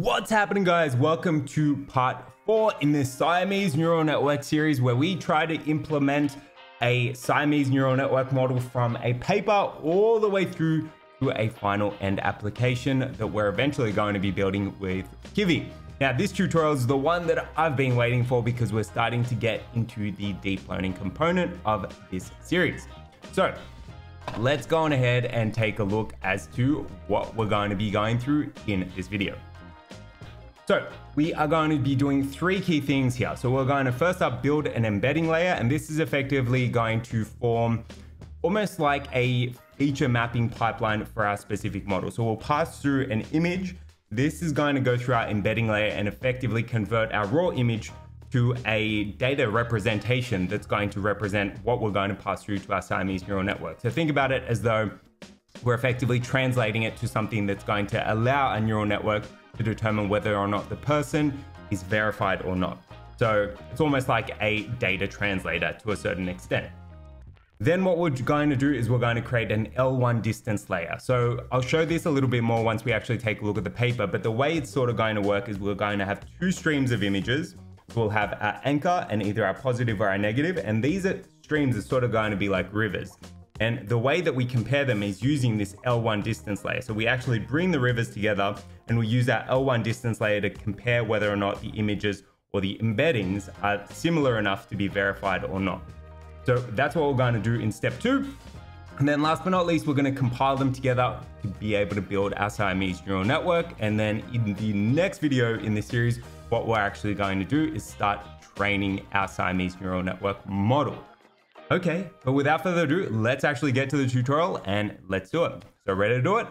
What's happening, guys? Welcome to part 4 in this Siamese neural network series where we try to implement a Siamese neural network model from a paper all the way through to a final end application that we're eventually going to be building with Kivy. Now, this tutorial is the one that I've been waiting for because we're starting to get into the deep learning component of this series. So let's go on ahead and take a look as to what we're going to be going through in this video. So we are going to be doing 3 key things here. So we're going to first up build an embedding layer, and this is effectively going to form almost like a feature mapping pipeline for our specific model. So we'll pass through an image. This is going to go through our embedding layer and effectively convert our raw image to a data representation that's going to represent what we're going to pass through to our Siamese neural network. So think about it as though we're effectively translating it to something that's going to allow a neural network to determine whether or not the person is verified or not. So it's almost like a data translator to a certain extent. Then what we're going to do is we're going to create an L1 distance layer. So I'll show this a little bit more once we actually take a look at the paper, but the way it's sort of going to work is we're going to have 2 streams of images. We'll have our anchor and either our positive or our negative, and these streams are sort of going to be like rivers. And the way that we compare them is using this L1 distance layer. So we actually bring the rivers together and we use our L1 distance layer to compare whether or not the images or the embeddings are similar enough to be verified or not. So that's what we're going to do in step 2. And then last but not least, we're going to compile them together to be able to build our Siamese neural network. And then in the next video in this series, what we're actually going to do is start training our Siamese neural network model. Okay, but without further ado, let's actually get to the tutorial and let's do it. So ready to do it?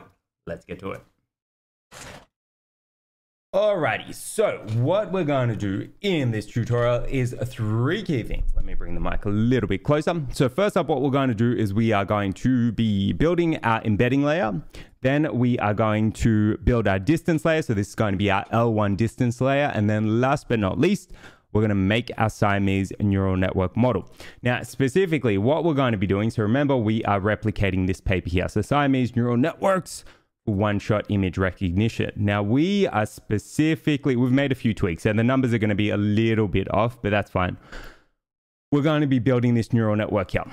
Let's get to it. Alrighty, so what we're going to do in this tutorial is 3 key things. Let me bring the mic a little bit closer. So first up, what we're going to do is we are going to be building our embedding layer. Then we are going to build our distance layer. So this is going to be our L1 distance layer. And then last but not least, we're going to make our Siamese neural network model. Now, specifically what we're going to be doing, so remember we are replicating this paper here. So Siamese neural networks, one-shot image recognition. Now we are specifically, we've made a few tweaks and the numbers are going to be a little bit off, but that's fine. We're going to be building this neural network here.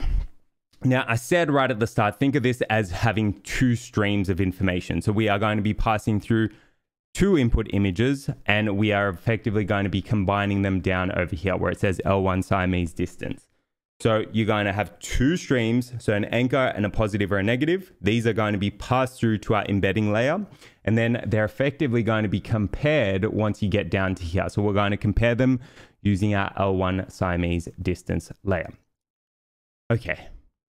Now, I said right at the start, think of this as having 2 streams of information. So we are going to be passing through 2 input images, and we are effectively going to be combining them down over here where it says L1 Siamese distance. So you're going to have 2 streams, so an anchor and a positive or a negative. These are going to be passed through to our embedding layer, and then they're effectively going to be compared once you get down to here. So we're going to compare them using our L1 Siamese distance layer. Okay,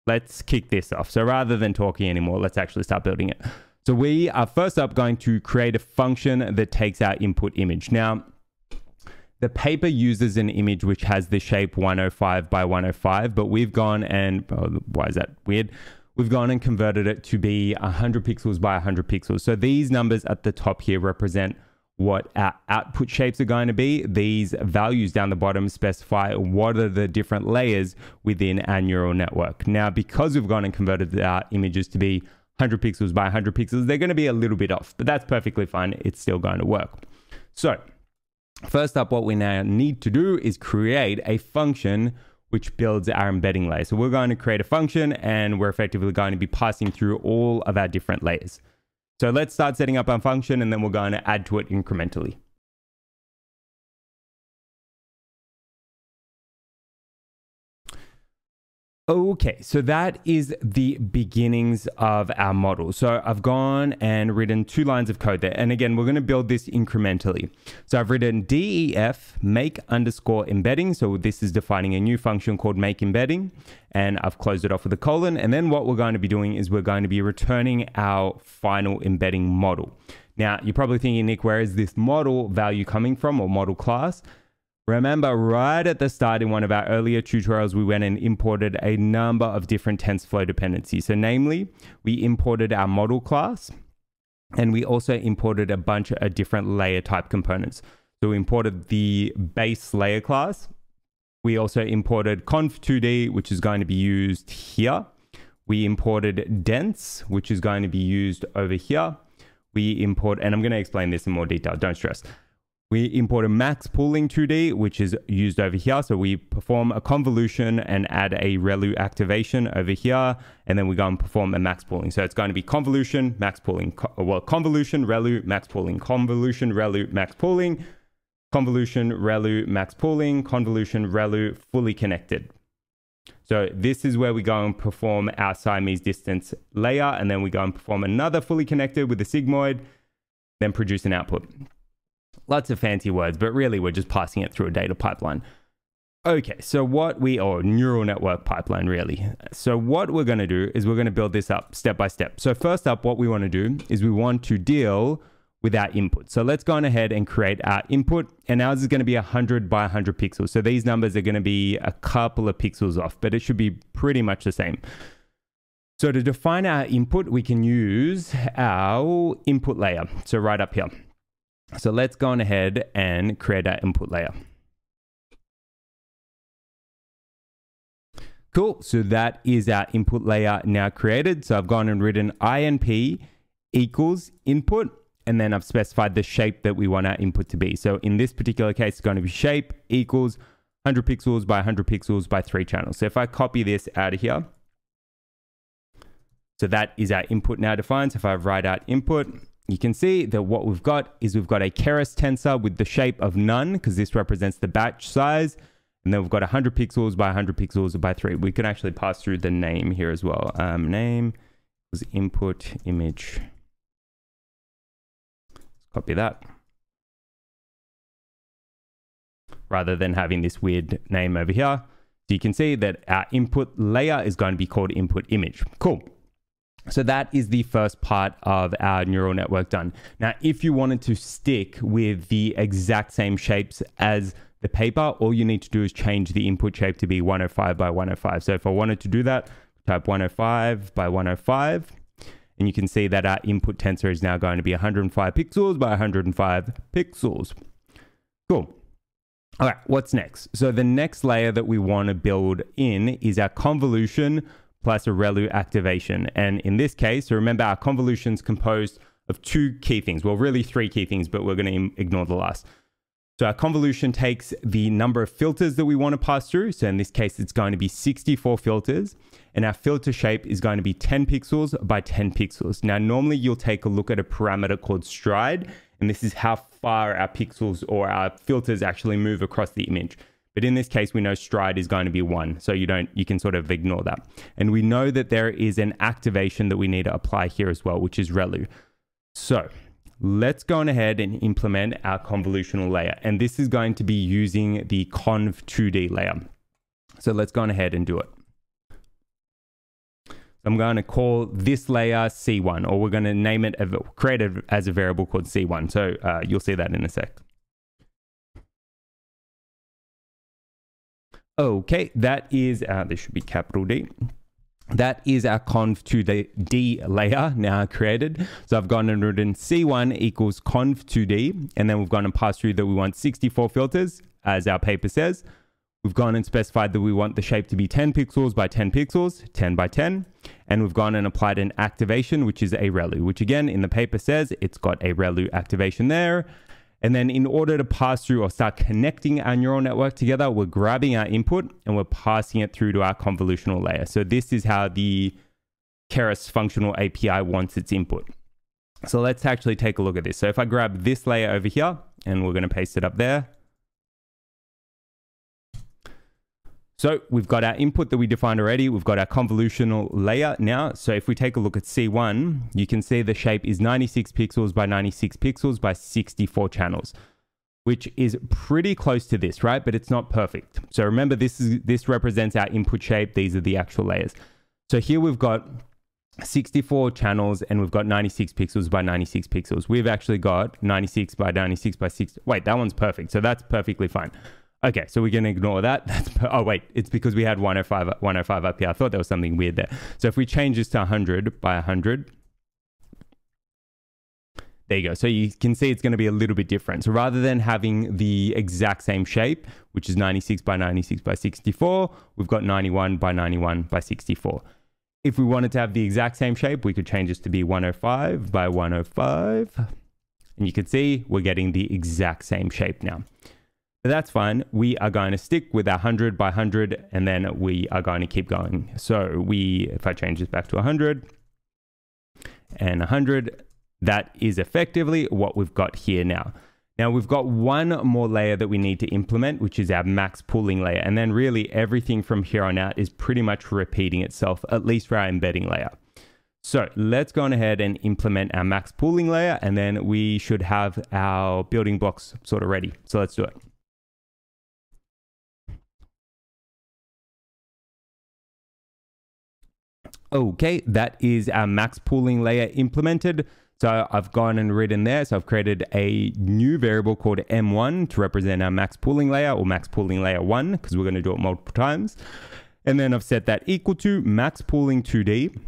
let's kick this off. So rather than talking anymore, let's actually start building it. So we are first up going to create a function that takes our input image. Now, the paper uses an image which has the shape 105 by 105, but we've gone and, oh, why is that weird? We've gone and converted it to be 100 pixels by 100 pixels. So these numbers at the top here represent what our output shapes are going to be. These values down the bottom specify what are the different layers within our neural network. Now, because we've gone and converted our images to be 100 pixels by 100 pixels, they're going to be a little bit off, but that's perfectly fine. It's still going to work. So first up, what we now need to do is create a function which builds our embedding layer. So we're going to create a function and we're effectively going to be passing through all of our different layers. So let's start setting up our function and then we're going to add to it incrementally. Okay, so that is the beginnings of our model. So I've gone and written 2 lines of code there. And again, we're going to build this incrementally. So I've written def make underscore embedding. So this is defining a new function called make embedding. And I've closed it off with a colon. And then what we're going to be doing is we're going to be returning our final embedding model. Now, you're probably thinking, Nick, where is this model value coming from, or model class? Remember, right at the start in one of our earlier tutorials, we went and imported a number of different TensorFlow dependencies. So namely, we imported our model class, and we also imported a bunch of different layer type components. So we imported the base layer class. We also imported Conv2D, which is going to be used here. We imported dense, which is going to be used over here. we import, and I'm going to explain this in more detail, don't stress. We import a max pooling 2D, which is used over here. So we perform a convolution and add a ReLU activation over here, and then we go and perform a max pooling. So it's going to be convolution, max pooling, convolution, ReLU, max pooling, convolution, ReLU, max pooling, convolution, ReLU, max pooling, convolution, ReLU, fully connected. So this is where we go and perform our Siamese distance layer, and then we go and perform another fully connected with a sigmoid, then produce an output. Lots of fancy words, but really we're just passing it through a data pipeline. Okay, so what we, or neural network pipeline really. So what we're going to do is we're going to build this up step by step. So first up, what we want to do is we want to deal with our input. So let's go on ahead and create our input, and ours is going to be 100 by 100 pixels. So these numbers are going to be a couple of pixels off, but it should be pretty much the same. So to define our input, we can use our input layer. So right up here. So let's go on ahead and create our input layer. Cool, so that is our input layer now created. So I've gone and written INP equals input, and then I've specified the shape that we want our input to be. So in this particular case, it's going to be shape equals 100 pixels by 100 pixels by 3 channels. So if I copy this out of here, so that is our input now defined. So if I write out input, you can see that what we've got is we've got a Keras tensor with the shape of none, because this represents the batch size. And then we've got 100 pixels by 100 pixels by 3. We can actually pass through the name here as well. Name was input image. Copy that. Rather than having this weird name over here. So you can see that our input layer is going to be called input image. Cool. So that is the first part of our neural network done. Now, if you wanted to stick with the exact same shapes as the paper, all you need to do is change the input shape to be 105 by 105. So if I wanted to do that, type 105 by 105, and you can see that our input tensor is now going to be 105 pixels by 105 pixels. Cool. All right, what's next? So the next layer that we want to build in is our convolution plus a ReLU activation. And in this case, remember our convolution's composed of two key things. Well, really three key things, but we're gonna ignore the last. So our convolution takes the number of filters that we wanna pass through. So in this case, it's going to be 64 filters, and our filter shape is going to be 10 pixels by 10 pixels. Now, normally you'll take a look at a parameter called stride, and this is how far our pixels or our filters actually move across the image. But in this case, we know stride is going to be 1. So you can sort of ignore that. And we know that there is an activation that we need to apply here as well, which is ReLU. So let's go on ahead and implement our convolutional layer. And this is going to be using the Conv2D layer. So let's go on ahead and do it. I'm going to call this layer C1, or we're going to name it, create it as a variable called C1. So you'll see that in a sec. Okay, that is, this should be capital D. That is our Conv2D layer now created. So I've gone and written C1 equals Conv2D, and then we've gone and passed through that we want 64 filters, as our paper says. We've gone and specified that we want the shape to be 10 pixels by 10 pixels, 10 by 10. And we've gone and applied an activation, which is a ReLU, which again, in the paper says it's got a ReLU activation there. And then in order to pass through or start connecting our neural network together, we're grabbing our input and we're passing it through to our convolutional layer. So this is how the Keras functional API wants its input. So let's actually take a look at this. So if I grab this layer over here, and we're going to paste it up there. So we've got our input that we defined already. We've got our convolutional layer now. So if we take a look at C1, you can see the shape is 96 pixels by 96 pixels by 64 channels, which is pretty close to this, right? But it's not perfect. So remember, this represents our input shape. These are the actual layers. So here we've got 64 channels and we've got 96 pixels by 96 pixels. We've actually got 96 by 96 by 6. Wait, that one's perfect. So that's perfectly fine. Okay, so we can ignore that. Oh wait, it's because we had 105 up here. I thought there was something weird there. So if we change this to 100 by 100, there you go. So you can see it's going to be a little bit different. So rather than having the exact same shape, which is 96 by 96 by 64, we've got 91 by 91 by 64. If we wanted to have the exact same shape, we could change this to be 105 by 105. And you can see we're getting the exact same shape now. But that's fine. We are going to stick with 100 by 100, and then we are going to keep going. So if I change this back to 100 and 100, that is effectively what we've got here now. Now we've got one more layer that we need to implement, which is our max pooling layer. And then really everything from here on out is pretty much repeating itself, at least for our embedding layer. So let's go on ahead and implement our max pooling layer, and then we should have our building blocks sort of ready. So let's do it. Okay, that is our max pooling layer implemented. So I've gone and written there. So I've created a new variable called M1 to represent our max pooling layer, or max pooling layer 1, because we're going to do it multiple times. And then I've set that equal to max pooling 2D.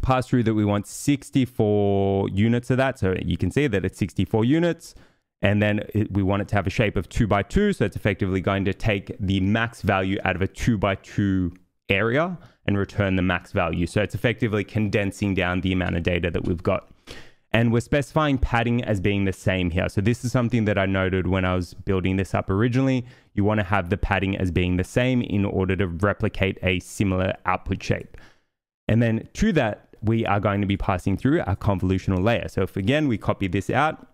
Pass through that we want 64 units of that. So you can see that it's 64 units. And then we want it to have a shape of 2 by 2. So it's effectively going to take the max value out of a 2 by 2 area and return the max value. So it's effectively condensing down the amount of data that we've got. And we're specifying padding as being the same here. So this is something that I noted when I was building this up originally. You want to have the padding as being the same in order to replicate a similar output shape. And then to that, we are going to be passing through our convolutional layer. So if again, we copy this out,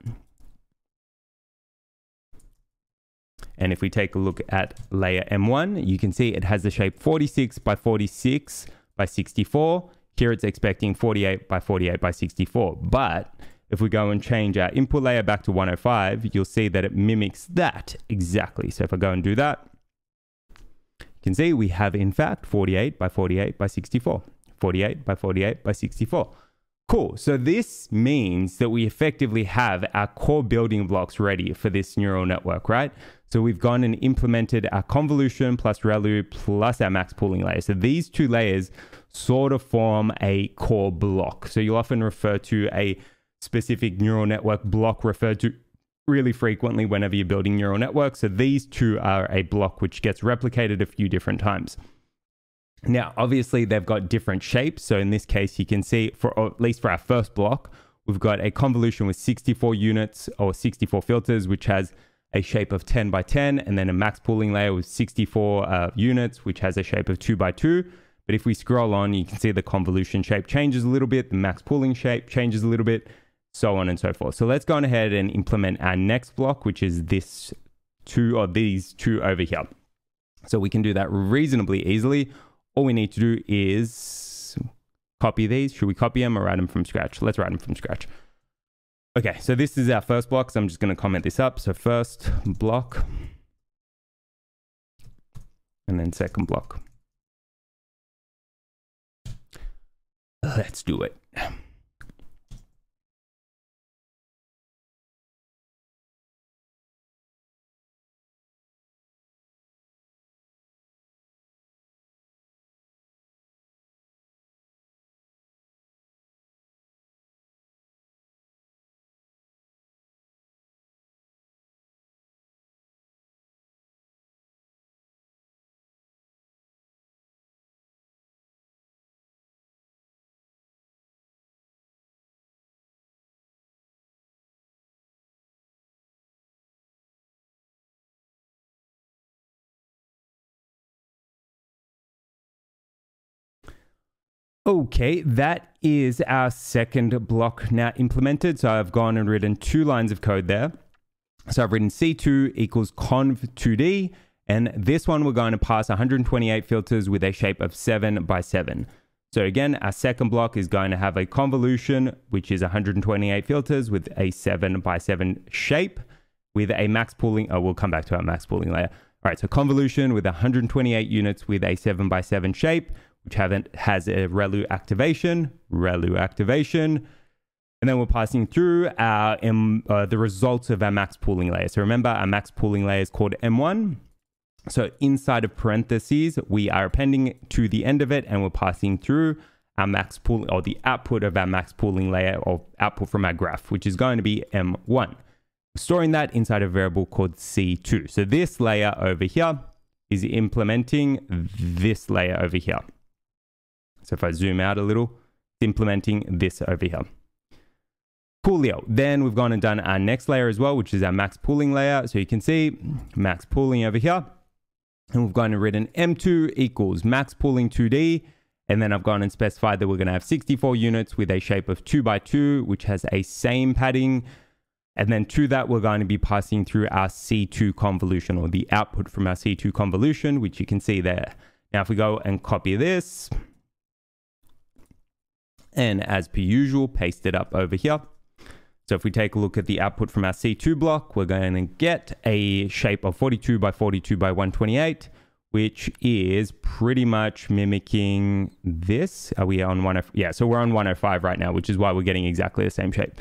and if we take a look at layer M1, you can see it has the shape 46 by 46 by 64. Here it's expecting 48 by 48 by 64. But if we go and change our input layer back to 105, you'll see that it mimics that exactly. So if I go and do that, you can see we have in fact 48 by 48 by 64, 48 by 48 by 64. Cool. So this means that we effectively have our core building blocks ready for this neural network, right? So we've gone and implemented our convolution plus ReLU plus our max pooling layer. So these two layers sort of form a core block. So you'll often refer to a specific neural network block referred to really frequently whenever you're building neural networks. So these two are a block which gets replicated a few different times. Now, obviously they've got different shapes. So in this case, you can see for, at least for our first block, we've got a convolution with 64 units or 64 filters, which has a shape of 10 by 10, and then a max pooling layer with 64 units, which has a shape of 2 by 2. But if we scroll on, you can see the convolution shape changes a little bit, the max pooling shape changes a little bit, so on and so forth. So let's go on ahead and implement our next block, which is this two or these two over here. So we can do that reasonably easily. All we need to do is copy these. Should we copy them or write them from scratch? Let's write them from scratch. Okay, so this is our first block, so I'm just going to comment this up. So first block, and then second block. Let's do it. Okay, that is our second block now implemented. So I've gone and written two lines of code there. So I've written C2 equals Conv2D, and this one we're going to pass 128 filters with a shape of 7 by 7. So again, our second block is going to have a convolution, which is 128 filters with a 7 by 7 shape with a max pooling. Oh, we'll come back to our max pooling layer. All right, so convolution with 128 units with a 7 by 7 shape, which has a ReLU activation, and then we're passing through our the results of our max pooling layer. So remember, our max pooling layer is called M1. So inside of parentheses, we are appending to the end of it, and we're passing through our max pooling, or the output of our max pooling layer, or output from our graph, which is going to be M1. We're storing that inside a variable called C2. So this layer over here is implementing this layer over here. So if I zoom out a little, it's implementing this over here. Coolio. Then we've gone and done our next layer as well, which is our max pooling layer. So you can see max pooling over here. And we've gone and written M2 equals max pooling 2D. And then I've gone and specified that we're going to have 64 units with a shape of 2x2, which has a same padding. And then to that, we're going to be passing through our C2 convolution, or the output from our C2 convolution, which you can see there. Now, if we go and copy this, and as per usual, paste it up over here. So if we take a look at the output from our C2 block, we're going to get a shape of 42x42x128, which is pretty much mimicking this. Are we on 105? Yeah, so we're on 105 right now, which is why we're getting exactly the same shape.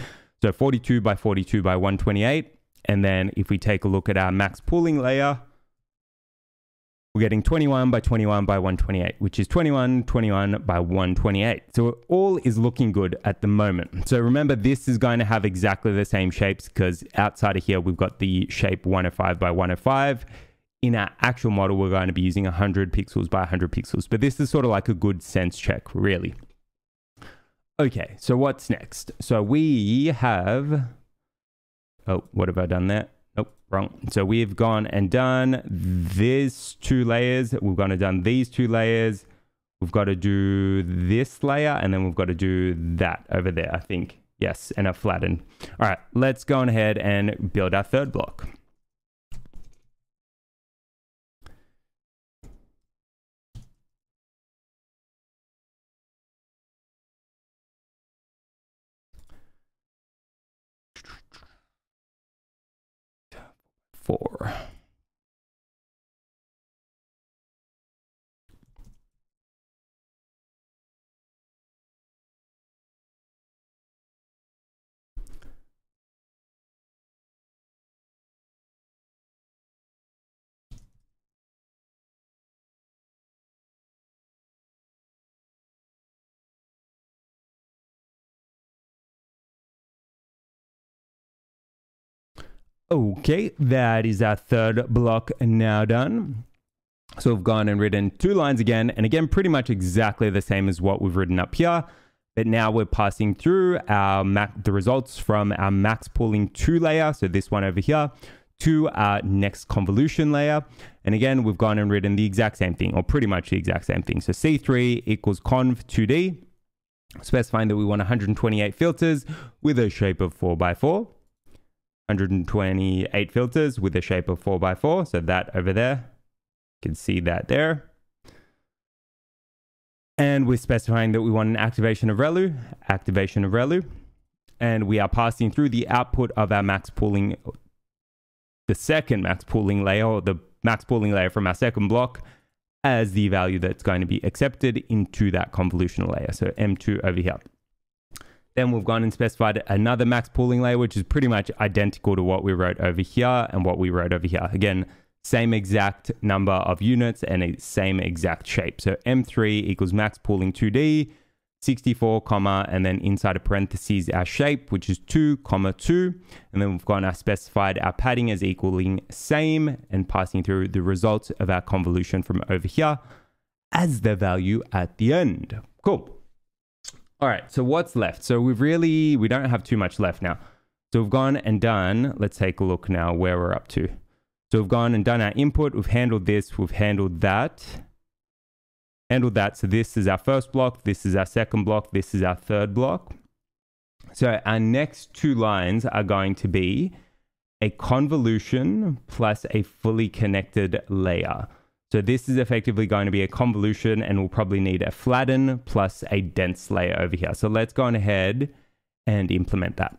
So 42x42x128. And then if we take a look at our max pooling layer, we're getting 21x21x128, which is 21x21x128. So all is looking good at the moment. So remember, this is going to have exactly the same shapes because outside of here, we've got the shape 105x105. In our actual model, we're going to be using 100 pixels by 100 pixels. But this is sort of like a good sense check, really. Okay, so what's next? So we have... Oh, what have I done there? Nope, wrong. So we've gone and done these two layers. We've gone and done these two layers. We've got to do this layer, and then we've got to do that over there, I think. Yes, and I've flattened. All right, let's go on ahead and build our third block. Okay, that is our third block now done. So we've gone and written two lines again, and again, pretty much exactly the same as what we've written up here. But now we're passing through our the results from our max pooling 2 layer, so this one over here, to our next convolution layer. And again, we've gone and written the exact same thing, or pretty much the exact same thing. So C3 equals Conv2D, specifying that we want 128 filters with a shape of 4x4. 128 filters with a shape of 4x4. So that over there, you can see that there. And we're specifying that we want an activation of ReLU, And we are passing through the output of our max pooling, the second max pooling layer, or the max pooling layer from our second block, as the value that's going to be accepted into that convolutional layer. So M2 over here. Then we've gone and specified another max pooling layer, which is pretty much identical to what we wrote over here and what we wrote over here. Again, same exact number of units and a same exact shape. So M3 equals max pooling 2D, 64 comma, and then inside of parentheses, our shape, which is 2, 2. And then we've gone and specified our padding as equaling same and passing through the results of our convolution from over here as the value at the end. Cool. All right, so what's left? So we don't have too much left now. So we've gone and done, let's take a look now where we're up to. So we've gone and done our input, we've handled this, we've handled that. So this is our first block, this is our second block, this is our third block. So our next two lines are going to be a convolution plus a fully connected layer. So this is effectively going to be a convolution, and we'll probably need a flatten plus a dense layer over here. So let's go on ahead and implement that.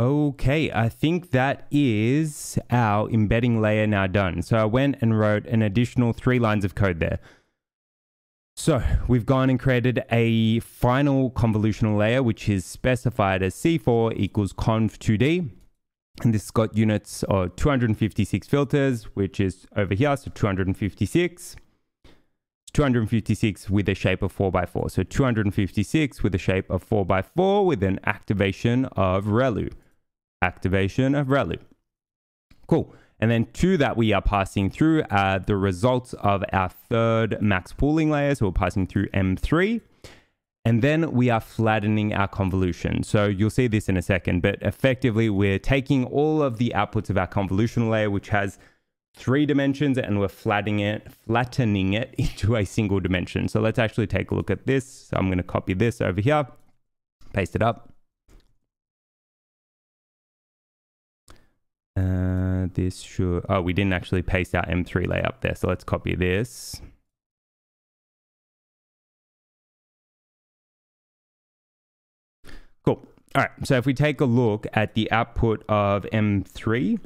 Okay, I think that is our embedding layer now done. So I went and wrote an additional 3 lines of code there. So we've gone and created a final convolutional layer, which is specified as C4 equals Conv2D. And this has got units of 256 filters, which is over here. So 256. 256 with a shape of 4x4. So 256 with a shape of 4x4 with an activation of ReLU. Activation of ReLU. Cool. And then to that, we are passing through the results of our 3rd max pooling layer. So we're passing through M3. And then we are flattening our convolution. So you'll see this in a second, but effectively we're taking all of the outputs of our convolutional layer, which has 3 dimensions, and we're flattening it into a single dimension. So let's actually take a look at this. So I'm going to copy this over here, paste it up. This should, oh, we didn't actually paste our M3 layer up there. So let's copy this. Cool. All right. So if we take a look at the output of M3,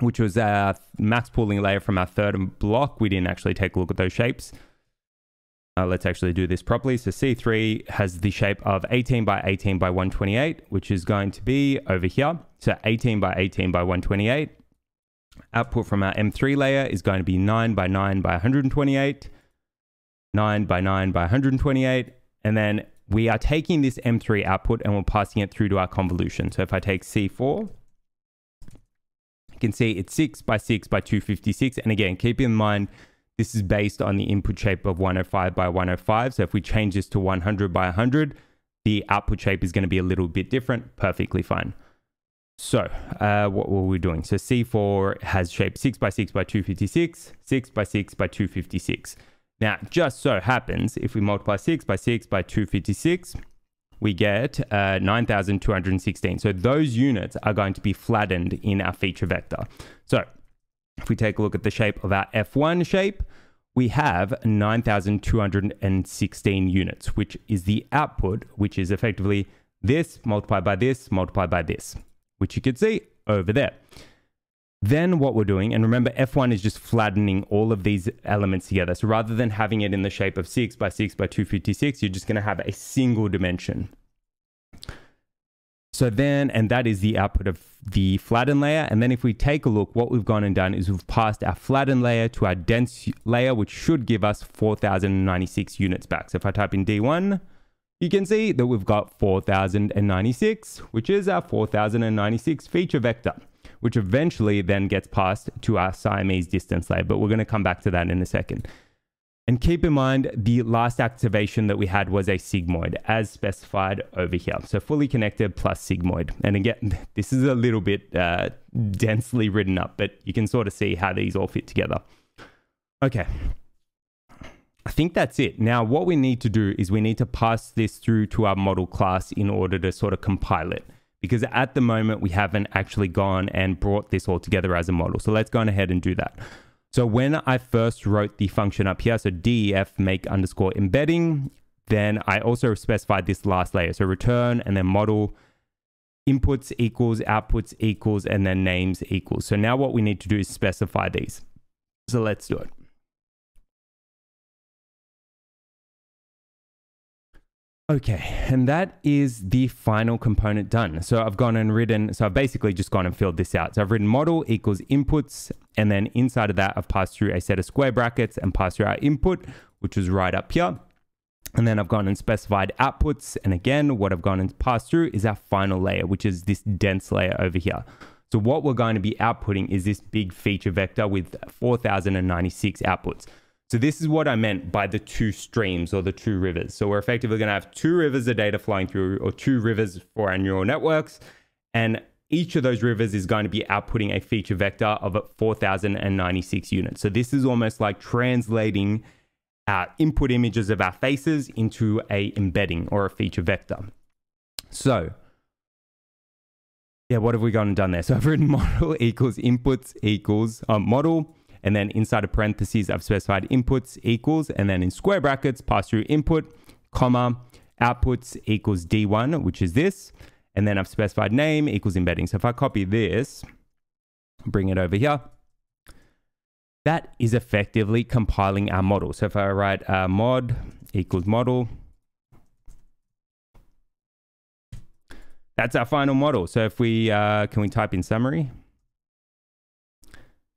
which was our max pooling layer from our 3rd block, we didn't actually take a look at those shapes. Let's actually do this properly. So C3 has the shape of 18 by 18 by 128, which is going to be over here. So 18 by 18 by 128. Output from our M3 layer is going to be 9 by 9 by 128, 9 by 9 by 128. And then we are taking this M3 output and we're passing it through to our convolution. So if I take C4, you can see it's 6 by 6 by 256. And again, keep in mind, this is based on the input shape of 105 by 105. So if we change this to 100 by 100, the output shape is going to be a little bit different. Perfectly fine. So what were we doing? So C4 has shape 6 by 6 by 256, 6 by 6 by 256. Now, just so happens, if we multiply 6 by 6 by 256, we get 9,216. So those units are going to be flattened in our feature vector. So if we take a look at the shape of our F1 shape, we have 9,216 units, which is the output, which is effectively this multiplied by this, multiplied by this, which you could see over there. Then what we're doing, and remember F1 is just flattening all of these elements together. So rather than having it in the shape of 6 by 6 by 256, you're just going to have a single dimension. So then, and that is the output of the flattened layer. And then if we take a look, what we've gone and done is we've passed our flattened layer to our dense layer, which should give us 4,096 units back. So if I type in D1, you can see that we've got 4,096, which is our 4,096 feature vector, which eventually then gets passed to our Siamese distance layer. But we're going to come back to that in a second. And keep in mind, the last activation that we had was a sigmoid, as specified over here. So fully connected plus sigmoid. And again, this is a little bit densely written up, but you can sort of see how these all fit together. Okay, I think that's it. Now, what we need to do is we need to pass this through to our model class in order to sort of compile it, because at the moment we haven't actually gone and brought this all together as a model. So let's go on ahead and do that. So when I first wrote the function up here, so def make underscore embedding, then I also specified this last layer. So return and then model inputs equals outputs equals and then names equals. So now what we need to do is specify these. So let's do it. Okay, and that is the final component done. So I've gone and written, so I've basically just gone and filled this out. So I've written model equals inputs, and then inside of that, I've passed through a set of square brackets and passed through our input, which is right up here. And then I've gone and specified outputs. And again, what I've gone and passed through is our final layer, which is this dense layer over here. So what we're going to be outputting is this big feature vector with 4,096 outputs. So this is what I meant by the 2 streams or the 2 rivers. So we're effectively going to have 2 rivers of data flowing through, or 2 rivers for our neural networks. And each of those rivers is going to be outputting a feature vector of 4,096 units. So this is almost like translating our input images of our faces into a embedding or a feature vector. So yeah, what have we gone and done there? So I've written model equals inputs equals model. And then inside of parentheses, I've specified inputs equals, and then in square brackets, pass through input, comma, outputs equals D1, which is this. And then I've specified name equals embedding. So if I copy this, bring it over here, that is effectively compiling our model. So if I write mod equals model, that's our final model. So if we, can we type in summary?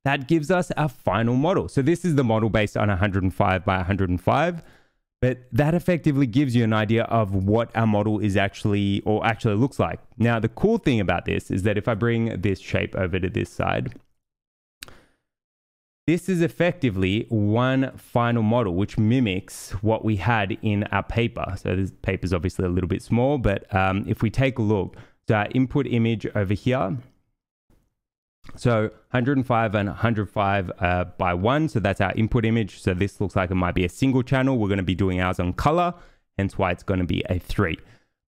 That gives us our final model. So this is the model based on 105 by 105. But that effectively gives you an idea of what our model is actually, or actually looks like. Now, the cool thing about this is that if I bring this shape over to this side, this is effectively one final model, which mimics what we had in our paper. So this paper is obviously a little bit small, but if we take a look, so our input image over here, so 105 and 105 by 1, so that's our input image. So this looks like it might be a single channel. We're going to be doing ours on color, hence why it's going to be a 3.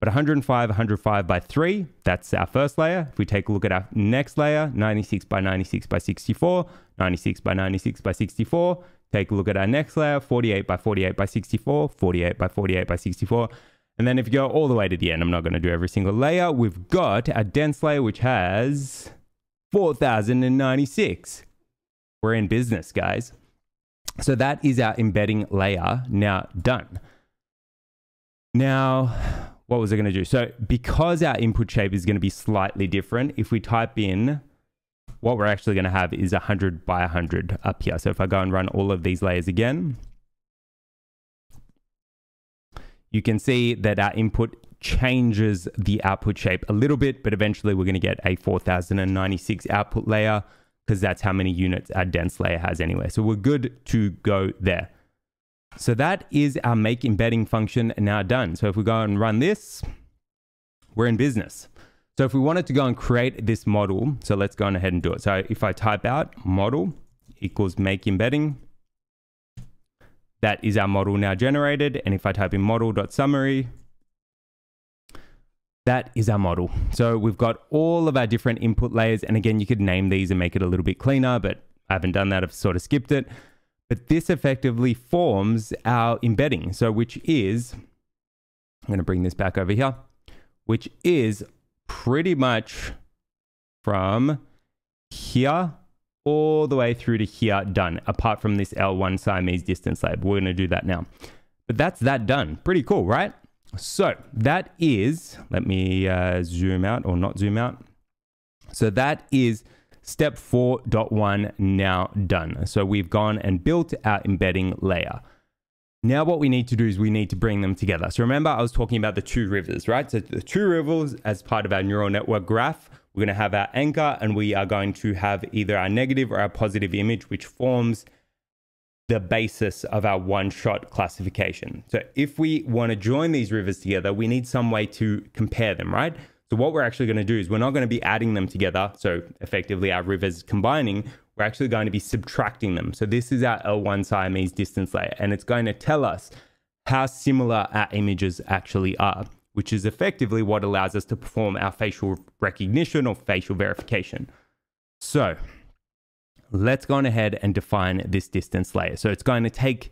But 105, 105 by 3, that's our first layer. If we take a look at our next layer, 96 by 96 by 64, 96 by 96 by 64. Take a look at our next layer, 48 by 48 by 64, 48 by 48 by 64. And then if you go all the way to the end, I'm not going to do every single layer. We've got our dense layer, which has 4,096. We're in business, guys. So that is our embedding layer now done. Now, what was I going to do? So because our input shape is going to be slightly different, if we type in, what we're actually going to have is 100 by 100 up here. So if I go and run all of these layers again, you can see that our input changes the output shape a little bit, but eventually we're going to get a 4096 output layer because that's how many units our dense layer has anyway. So we're good to go there. So that is our make embedding function now done. So if we go and run this, we're in business. So if we wanted to go and create this model, so let's go on ahead and do it. So if I type out model equals make embedding, that is our model now generated. And if I type in model.summary, that is our model. So we've got all of our different input layers. And again, you could name these and make it a little bit cleaner, but I haven't done that. I've sort of skipped it. But this effectively forms our embedding. So which is, I'm going to bring this back over here, which is pretty much from here all the way through to here done, apart from this L1 Siamese distance layer. We're going to do that now. But that's that done. Pretty cool, right? So that is, let me zoom out or not zoom out. So that is step 4.1 now done. So we've gone and built our embedding layer. Now what we need to do is we need to bring them together. So remember I was talking about the two rivers, right? So the two rivers as part of our neural network graph, we're going to have our anchor and we are going to have either our negative or our positive image, which forms the basis of our one-shot classification. So if we want to join these rivers together, we need some way to compare them, right? So what we're actually going to do is we're not going to be adding them together. So effectively our rivers combining, we're actually going to be subtracting them. So this is our L1 Siamese distance layer, and it's going to tell us how similar our images actually are, which is effectively what allows us to perform our facial recognition or facial verification. So let's go on ahead and define this distance layer. So it's going to take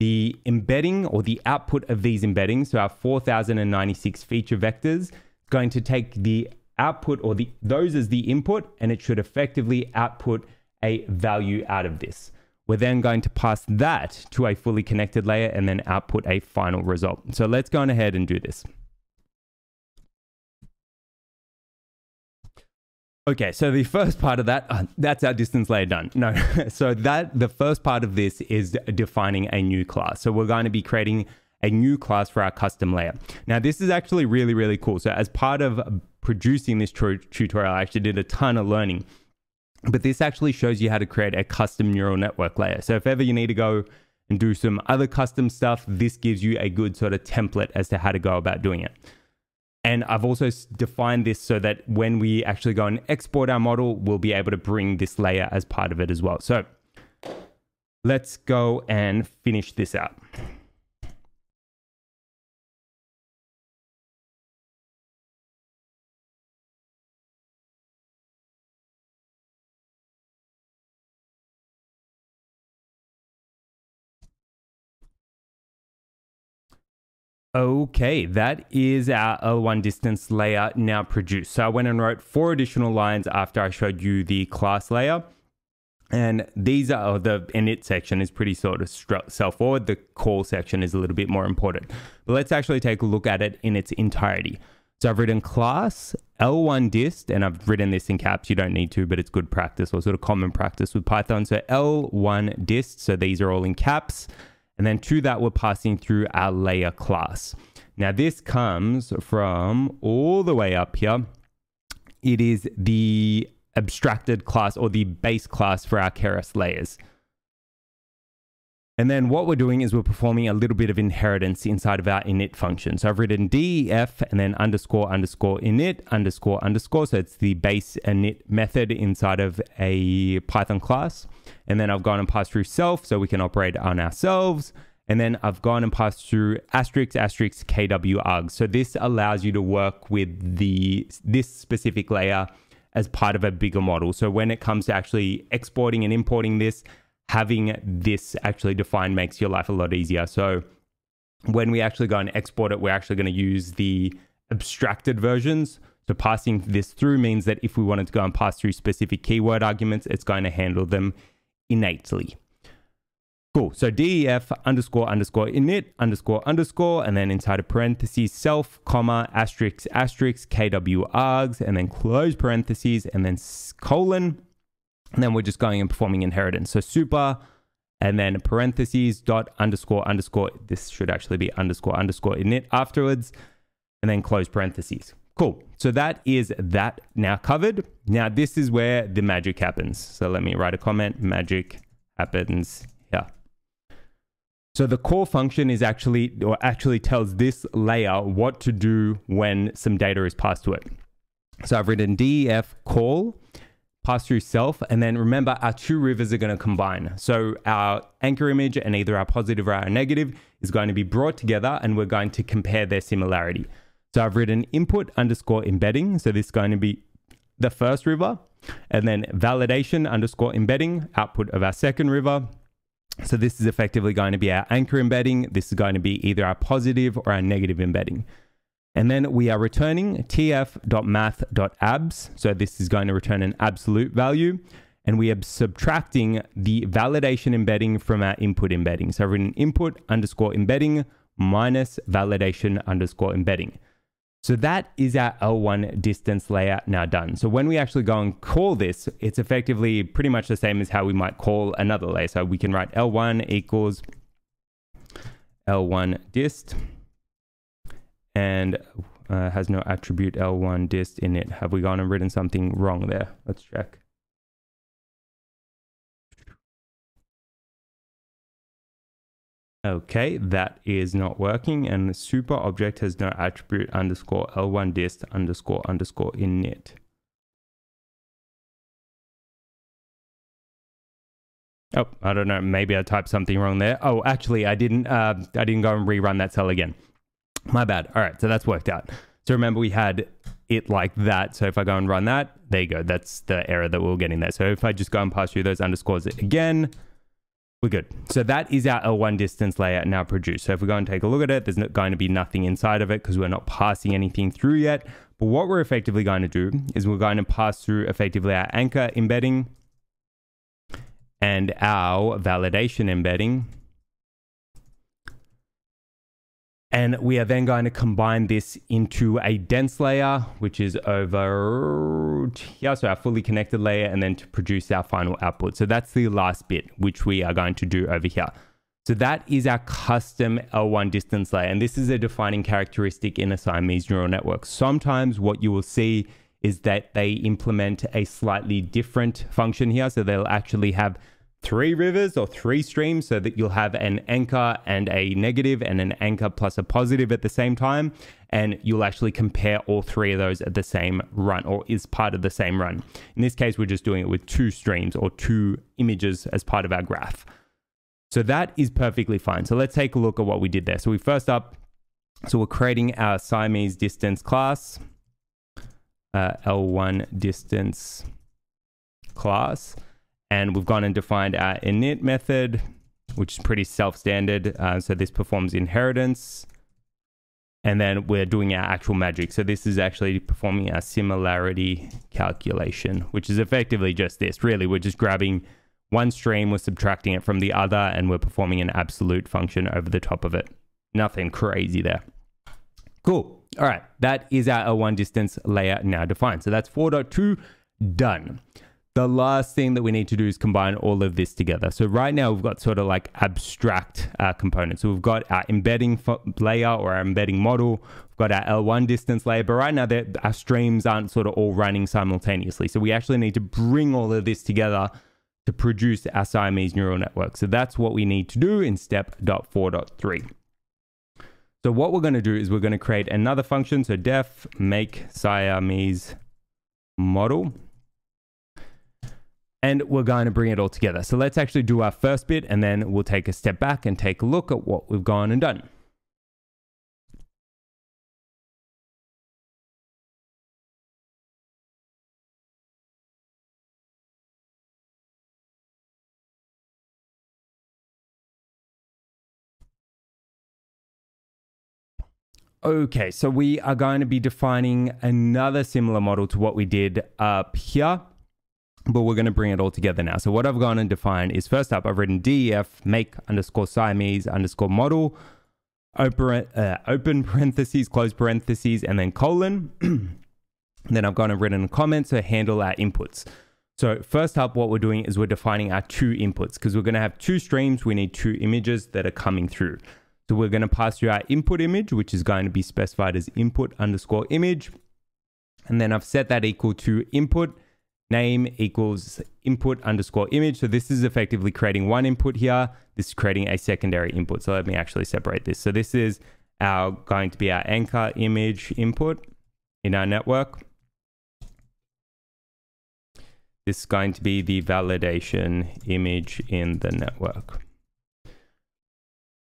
the embedding or the output of these embeddings. So our 4096 feature vectors, going to take the output or those as the input, and it should effectively output a value out of this. We're then going to pass that to a fully connected layer and then output a final result. So let's go on ahead and do this. Okay, so the first part of that, that's our distance layer done. No, so the first part of this is defining a new class. So we're going to be creating a new class for our custom layer. Now, this is actually really, really cool. So as part of producing this tutorial, I actually did a ton of learning, but this actually shows you how to create a custom neural network layer. So if ever you need to go and do some other custom stuff, this gives you a good sort of template as to how to go about doing it. And I've also defined this so that when we actually go and export our model, we'll be able to bring this layer as part of it as well. So let's go and finish this out. Okay, that is our L1 distance layer now produced. So I went and wrote 4 additional lines after I showed you the class layer. And these are the init section is pretty sort of self-forward. The call section is a little bit more important. But let's actually take a look at it in its entirety. So I've written class L1 dist, and I've written this in caps. You don't need to, but it's good practice or sort of common practice with Python. So L1 dist, so these are all in caps. And then to that, we're passing through our layer class. Now this comes from all the way up here. It is the abstracted class or the base class for our Keras layers. And then what we're doing is we're performing a little bit of inheritance inside of our init function. So I've written def and then underscore underscore init underscore underscore. So it's the base init method inside of a Python class. And then I've gone and passed through self so we can operate on ourselves. And then I've gone and passed through asterisk asterisk kwarg. So this allows you to work with this specific layer as part of a bigger model. So when it comes to actually exporting and importing this, having this actually defined makes your life a lot easier. So when we actually go and export it, we're actually going to use the abstracted versions. So passing this through means that if we wanted to go and pass through specific keyword arguments, it's going to handle them innately. Cool. So def underscore underscore init underscore underscore, and then inside of parentheses, self, comma, asterisk, asterisk, kwargs, and then close parentheses, and then colon. And then we're just going and performing inheritance. So super, and then parentheses, dot, underscore, underscore. This should actually be underscore, underscore init afterwards. And then close parentheses. Cool. So that is that now covered. Now this is where the magic happens. So let me write a comment. Magic happens here. So the call function is actually tells this layer what to do when some data is passed to it. So I've written def call, pass through self, and then remember our two rivers are going to combine. So our anchor image and either our positive or our negative is going to be brought together, and we're going to compare their similarity. So I've written input underscore embedding. So this is going to be the first river, and then validation underscore embedding, output of our second river. So this is effectively going to be our anchor embedding. This is going to be either our positive or our negative embedding. And then we are returning tf.math.abs. So this is going to return an absolute value. And we are subtracting the validation embedding from our input embedding. So I've written input underscore embedding minus validation underscore embedding. So that is our L1 distance layer now done. So when we actually go and call this, it's effectively pretty much the same as how we might call another layer. So we can write L1 equals L1 dist. And has no attribute L1 dist in it. Have we gone and written something wrong there? Let's check. Okay, that is not working. And the super object has no attribute underscore L1 dist underscore underscore in it. Oh, I don't know. Maybe I typed something wrong there. Oh, actually, I didn't go and rerun that cell again. My bad. All right. So that's worked out. So remember we had it like that. So if I go and run that, there you go. That's the error that we're getting there. So if I just go and pass through those underscores again, we're good. So that is our L1 distance layer now produced. So if we go and take a look at it, there's not going to be nothing inside of it because we're not passing anything through yet. But what we're effectively going to do is we're going to pass through effectively our anchor embedding and our validation embedding. And we are then going to combine this into a dense layer, which is over here. So our fully connected layer, and then to produce our final output. So that's the last bit, which we are going to do over here. So that is our custom L1 distance layer. And this is a defining characteristic in a Siamese neural network. Sometimes what you will see is that they implement a slightly different function here. So they'll actually have 3 rivers or 3 streams, so that you'll have an anchor and a negative and an anchor plus a positive at the same time. And you'll actually compare all 3 of those at the same run, or is part of the same run. In this case, we're just doing it with 2 streams or 2 images as part of our graph. So that is perfectly fine. So let's take a look at what we did there. So we we're creating our Siamese distance class, L1 distance class. And we've gone and defined our init method, which is pretty self-standard. So this performs inheritance and then we're doing our actual magic. So this is actually performing our similarity calculation, which is effectively just this. Really, we're just grabbing one stream, we're subtracting it from the other, and we're performing an absolute function over the top of it. Nothing crazy there. Cool. All right, that is our L1 distance layer now defined. So that's 4.2 done. The last thing that we need to do is combine all of this together. So right now we've got sort of like abstract components. So we've got our embedding layer or our embedding model. We've got our L1 distance layer, but right now our streams aren't sort of all running simultaneously. So we actually need to bring all of this together to produce our Siamese neural network. So that's what we need to do in step.4.3. So what we're going to do is we're going to create another function. So def make Siamese model. And we're going to bring it all together. So let's actually do our first bit, and then we'll take a step back and take a look at what we've gone and done. Okay, so we are going to be defining another similar model to what we did up here, but we're going to bring it all together now. So what I've gone and defined is, first up, I've written def make underscore Siamese underscore model, open parentheses, close parentheses, and then colon. And then I've gone and written a comment to handle our inputs. So first up, what we're doing is we're defining our two inputs, because we're going to have two streams. We need two images that are coming through. So we're going to pass through our input image, which is going to be specified as input underscore image. And then I've set that equal to input name equals input underscore image. So this is effectively creating one input here. This is creating a secondary input. So let me actually separate this. So this is our going to be our anchor image input in our network. This is going to be the validation image in the network.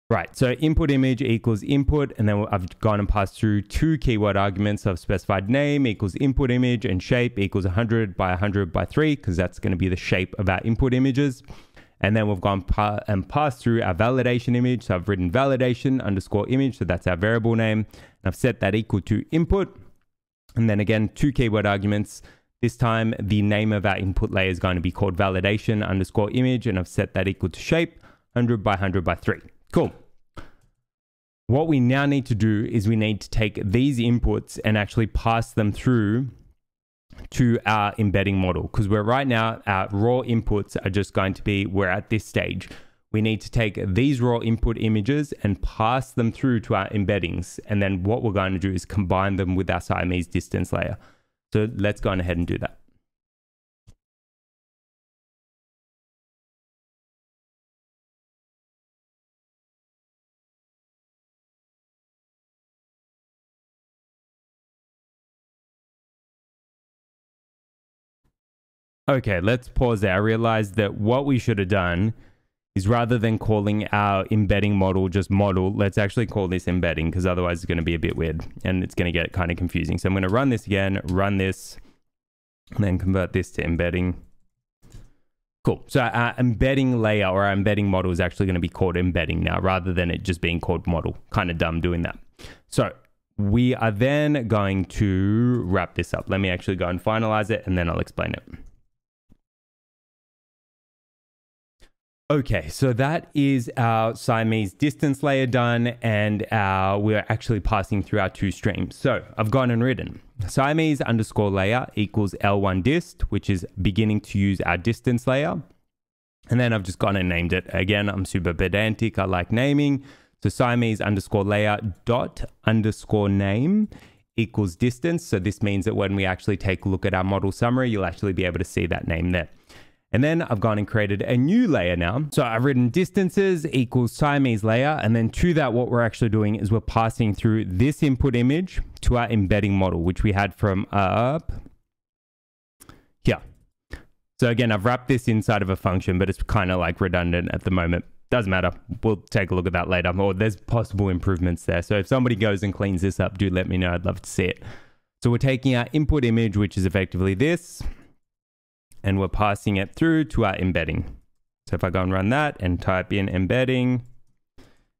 Right, so input image equals input, and then I've gone and passed through two keyword arguments. So I've specified name equals input image and shape equals 100 by 100 by 3, because that's going to be the shape of our input images. And then we've gone and passed through our validation image. So I've written validation underscore image, so that's our variable name. And I've set that equal to input. And then again, two keyword arguments. This time, the name of our input layer is going to be called validation underscore image, and I've set that equal to shape 100 by 100 by 3. Cool. What we now need to do is we need to take these inputs and actually pass them through to our embedding model, because we're right now, our raw inputs are just going to be, we're at this stage. We need to take these raw input images and pass them through to our embeddings. And then what we're going to do is combine them with our Siamese distance layer. So let's go on ahead and do that. Okay, let's pause there. I realized that what we should have done is, rather than calling our embedding model just model, let's actually call this embedding, because otherwise it's going to be a bit weird and it's going to get kind of confusing. So I'm going to run this again, run this, and then convert this to embedding. Cool. So our embedding layer or our embedding model is actually going to be called embedding now, rather than it just being called model. Kind of dumb doing that. So we are then going to wrap this up. Let me actually go and finalize it, and then I'll explain it. Okay, so that is our Siamese distance layer done, and we're actually passing through our two streams. So I've gone and written Siamese underscore layer equals L1 dist, which is beginning to use our distance layer. And then I've just gone and named it. Again, I'm super pedantic. I like naming. So Siamese underscore layer dot underscore name equals distance. So this means that when we actually take a look at our model summary, you'll actually be able to see that name there. And then I've gone and created a new layer now. So I've written distances equals Siamese layer. And then to that, what we're actually doing is we're passing through this input image to our embedding model, which we had from up here. So again, I've wrapped this inside of a function, but it's kind of like redundant at the moment. Doesn't matter. We'll take a look at that later. Or there's possible improvements there. So if somebody goes and cleans this up, do let me know. I'd love to see it. So we're taking our input image, which is effectively this, and we're passing it through to our embedding. So if I go and run that and type in embedding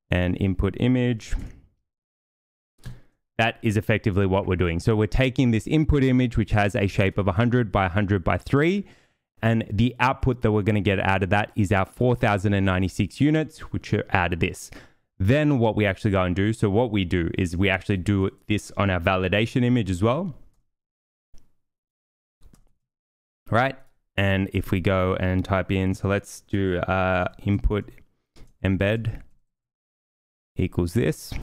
and input image, That is effectively what we're doing. So we're taking this input image, which has a shape of 100 by 100 by 3, and the output that we're going to get out of that is our 4096 units, which are out of this. Then what we actually go and do, so what we do is we actually do this on our validation image as well. Right? And if we go and type in, so let's do input embed equals this.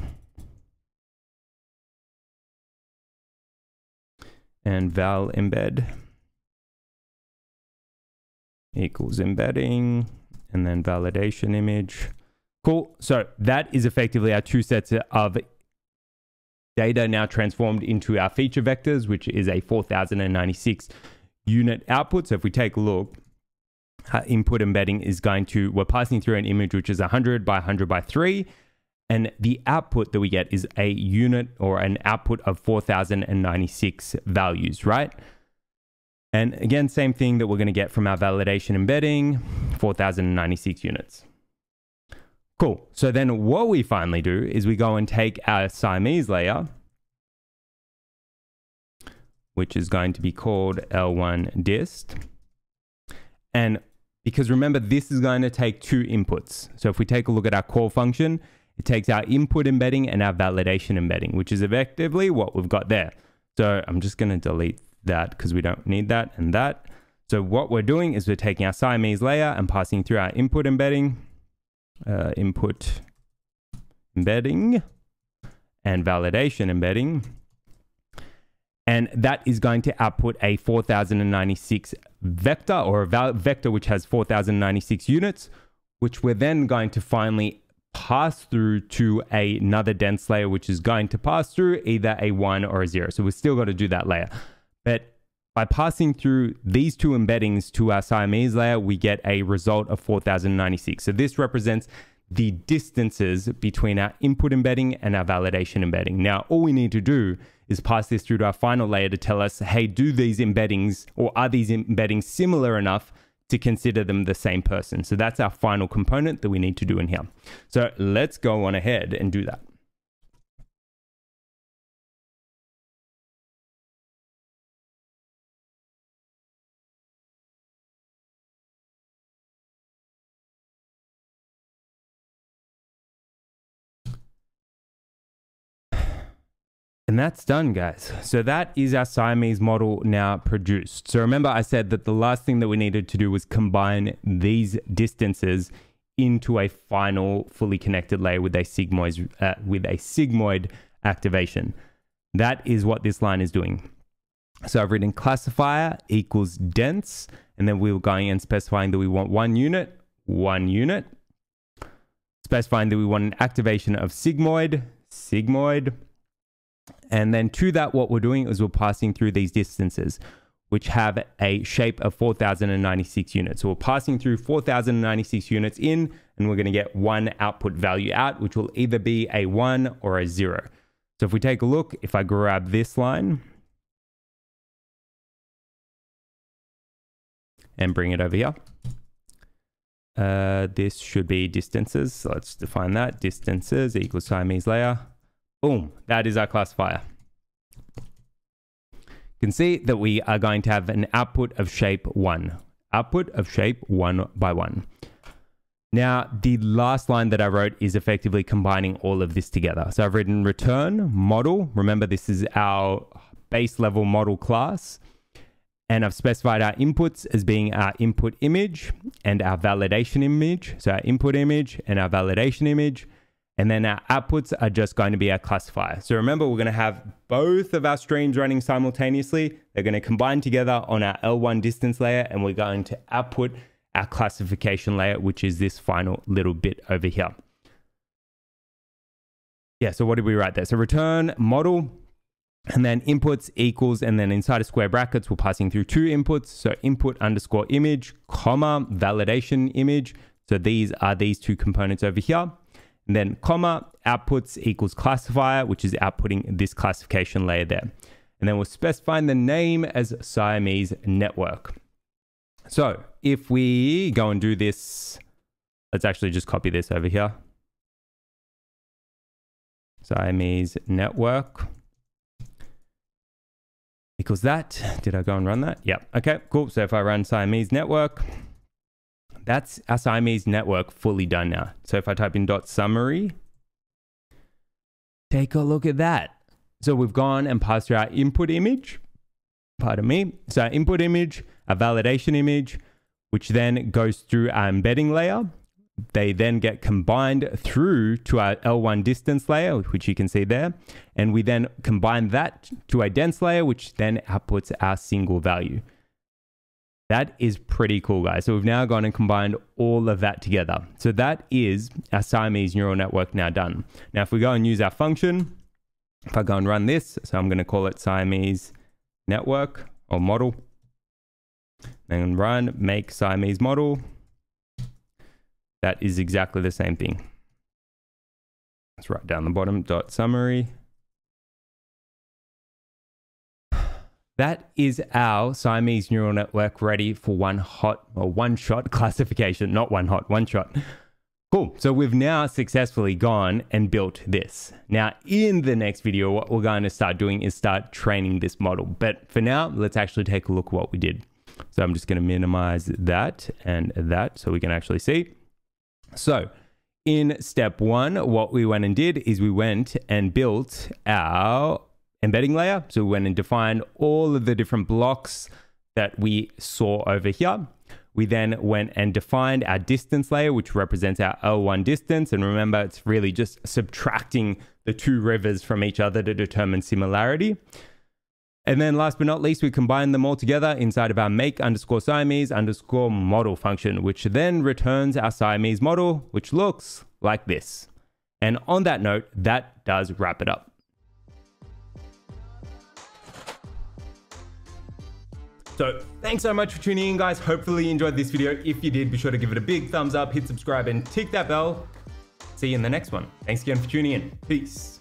And val embed equals embedding, and then validation image. Cool. So that is effectively our two sets of data now transformed into our feature vectors, which is a 4096 unit output. So if we take a look, input embedding is going to, we're passing through an image which is 100 by 100 by 3. And the output that we get is a unit or an output of 4096 values, right? And again, same thing that we're going to get from our validation embedding, 4096 units. Cool. So then what we finally do is we go and take our Siamese layer, which is going to be called L1 dist. And because remember, this is going to take two inputs. So if we take a look at our call function, it takes our input embedding and our validation embedding, which is effectively what we've got there. So I'm just going to delete that because we don't need that and that. So what we're doing is we're taking our Siamese layer and passing through our input embedding, and validation embedding. And that is going to output a 4096 vector, or a vector which has 4096 units, which we're then going to finally pass through to another dense layer, which is going to pass through either a 1 or a 0. So we've still got to do that layer. But by passing through these two embeddings to our Siamese layer, we get a result of 4096. So this represents the distances between our input embedding and our validation embedding. Now, all we need to do is pass this through to our final layer to tell us, hey, do these embeddings, or are these embeddings similar enough to consider them the same person? So that's our final component that we need to do in here. So let's go on ahead and do that. And that's done, guys. So that is our Siamese model now produced. So remember, I said that the last thing that we needed to do was combine these distances into a final fully connected layer with a sigmoid activation. That is what this line is doing. So I've written classifier equals dense, and then we were going and specifying that we want 1 unit, 1 unit, specifying that we want an activation of sigmoid, sigmoid. And then to that, what we're doing is we're passing through these distances, which have a shape of 4096 units. So we're passing through 4096 units in, and we're going to get one output value out, which will either be a 1 or a 0. So if we take a look, if I grab this line and bring it over here, this should be distances. So let's define that. Distances equals Siamese layer. Boom, that is our classifier. You can see that we are going to have an output of shape 1. Output of shape 1 by 1. Now, the last line that I wrote is effectively combining all of this together. So I've written return model. Remember, this is our base level model class. And I've specified our inputs as being our input image and our validation image. So our input image and our validation image. And then our outputs are just going to be our classifier. So remember, we're going to have both of our streams running simultaneously. They're going to combine together on our L1 distance layer, and we're going to output our classification layer, which is this final little bit over here. Yeah, so what did we write there? So return model, and then inputs equals, and then inside of square brackets, we're passing through two inputs. So input underscore image, comma, validation image. So these are these two components over here. And then comma, outputs equals classifier, which is outputting this classification layer there. And then we're specifying the name as Siamese network. So if we go and do this, let's actually just copy this over here. Siamese network, equals that. Did I go and run that? Yep. Okay, cool. So if I run Siamese network, that's our Siamese network fully done now. So if I type in dot summary, take a look at that. So we've gone and passed through our input image. Pardon me. So our input image, a validation image, which then goes through our embedding layer. They then get combined through to our L1 distance layer, which you can see there. And we then combine that to a dense layer, which then outputs our single value. That is pretty cool, guys. So we've now gone and combined all of that together. So that is our Siamese neural network now done. Now, if we go and use our function, if I go and run this, so I'm going to call it Siamese network or model, and run make Siamese model. That is exactly the same thing. Let's write down the bottom dot summary. That is our Siamese neural network ready for one shot classification, not one hot, one shot. Cool. So we've now successfully gone and built this. Now in the next video, what we're going to start doing is start training this model. But for now, let's actually take a look at what we did. So I'm just going to minimize that and that so we can actually see. So in step one, what we went and did is we went and built our embedding layer. So we went and defined all of the different blocks that we saw over here. We then went and defined our distance layer, which represents our L1 distance. And remember, it's really just subtracting the two rivers from each other to determine similarity. And then last but not least, we combine them all together inside of our make underscore Siamese underscore model function, which then returns our Siamese model, which looks like this. And on that note, that does wrap it up. So thanks so much for tuning in, guys. Hopefully you enjoyed this video. If you did, be sure to give it a big thumbs up, hit subscribe and tick that bell. See you in the next one. Thanks again for tuning in. Peace.